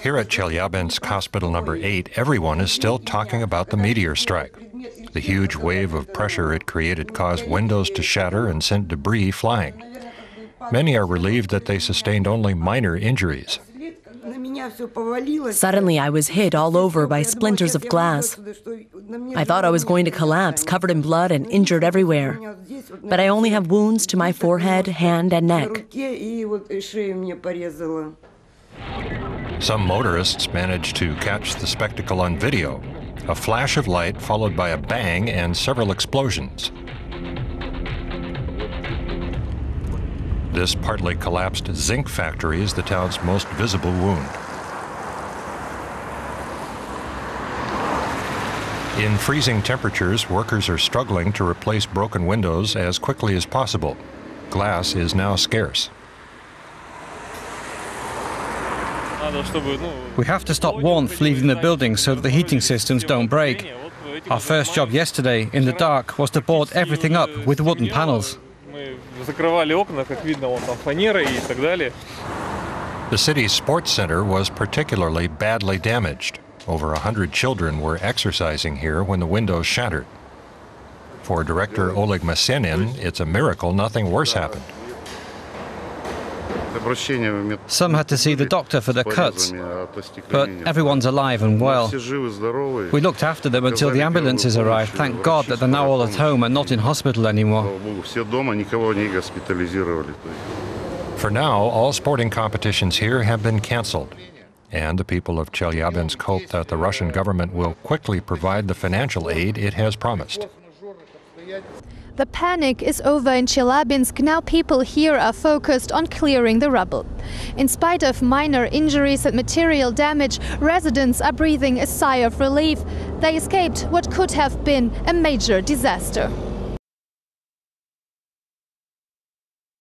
Here at Chelyabinsk Hospital No. 8, everyone is still talking about the meteor strike. The huge wave of pressure it created caused windows to shatter and sent debris flying. Many are relieved that they sustained only minor injuries. Suddenly, I was hit all over by splinters of glass. I thought I was going to collapse, covered in blood and injured everywhere. But I only have wounds to my forehead, hand, and neck. Some motorists managed to catch the spectacle on video. A flash of light followed by a bang and several explosions. This partly collapsed zinc factory is the town's most visible wound. In freezing temperatures, workers are struggling to replace broken windows as quickly as possible. Glass is now scarce. We have to stop warmth leaving the building so that the heating systems don't break. Our first job yesterday, in the dark, was to board everything up with wooden panels. The city's sports center was particularly badly damaged. Over 100 children were exercising here when the windows shattered. For director Oleg Masenin, it's a miracle nothing worse happened. Some had to see the doctor for their cuts, but everyone's alive and well. We looked after them until the ambulances arrived. Thank God that they're now all at home and not in hospital anymore. For now, all sporting competitions here have been canceled, and the people of Chelyabinsk hope that the Russian government will quickly provide the financial aid it has promised. The panic is over in Chelyabinsk. Now people here are focused on clearing the rubble. In spite of minor injuries and material damage, residents are breathing a sigh of relief. They escaped what could have been a major disaster.